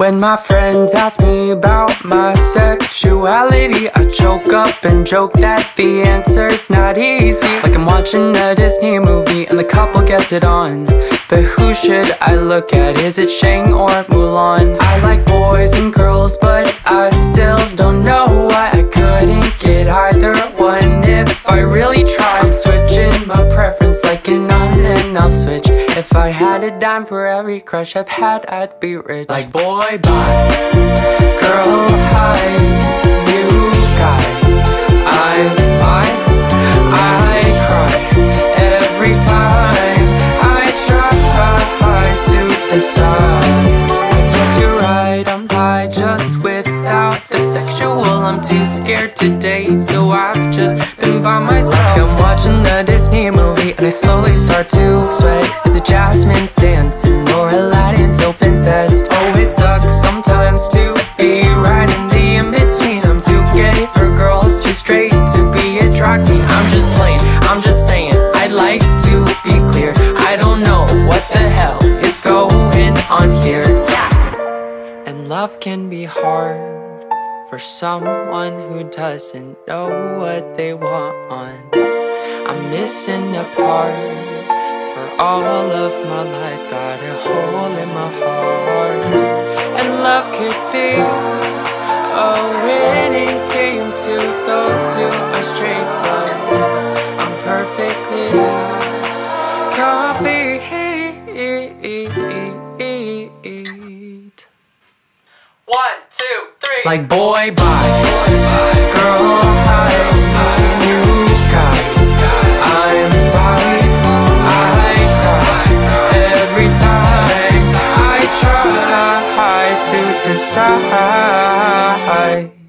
When my friends ask me about my sexuality, I choke up and joke that the answer's not easy. Like I'm watching a Disney movie and the couple gets it on, but who should I look at? Is it Shang or Mulan? I like boys and girls, but I still don't know why I couldn't get either one if I really tried. I'm switching my preference like an on and off switch. If I had a dime for every crush I've had, I'd be rich. Like boy bye, girl hi, new guy, I'm mine. I cry every time I try to decide. I guess you're right, I'm high just without the sexual. I'm too scared to date, so I've just been by myself. Like I'm watching a Disney movie and I slowly start to sweat as a jasmine's dancing or Aladdin's open vest. Oh, it sucks sometimes to be right in the in-between. I'm too gay for girls, too straight to be a drag queen. I'm just playing, I'm just saying, I'd like to be clear. I don't know what the hell is going on here. And love can be hard for someone who doesn't know what they want. I'm missing a part for all of my life, got a hole in my heart. And love could be a winning game to those who are straight, but I'm perfectly complete. 1, 2, 3. Like boy bye, girl hi. Decide.